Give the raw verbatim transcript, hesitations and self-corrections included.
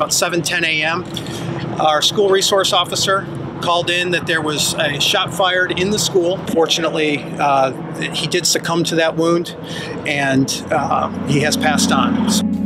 about seven ten a m Our school resource officer called in that there was a shot fired in the school. Fortunately, uh, he did succumb to that wound, and uh, he has passed on.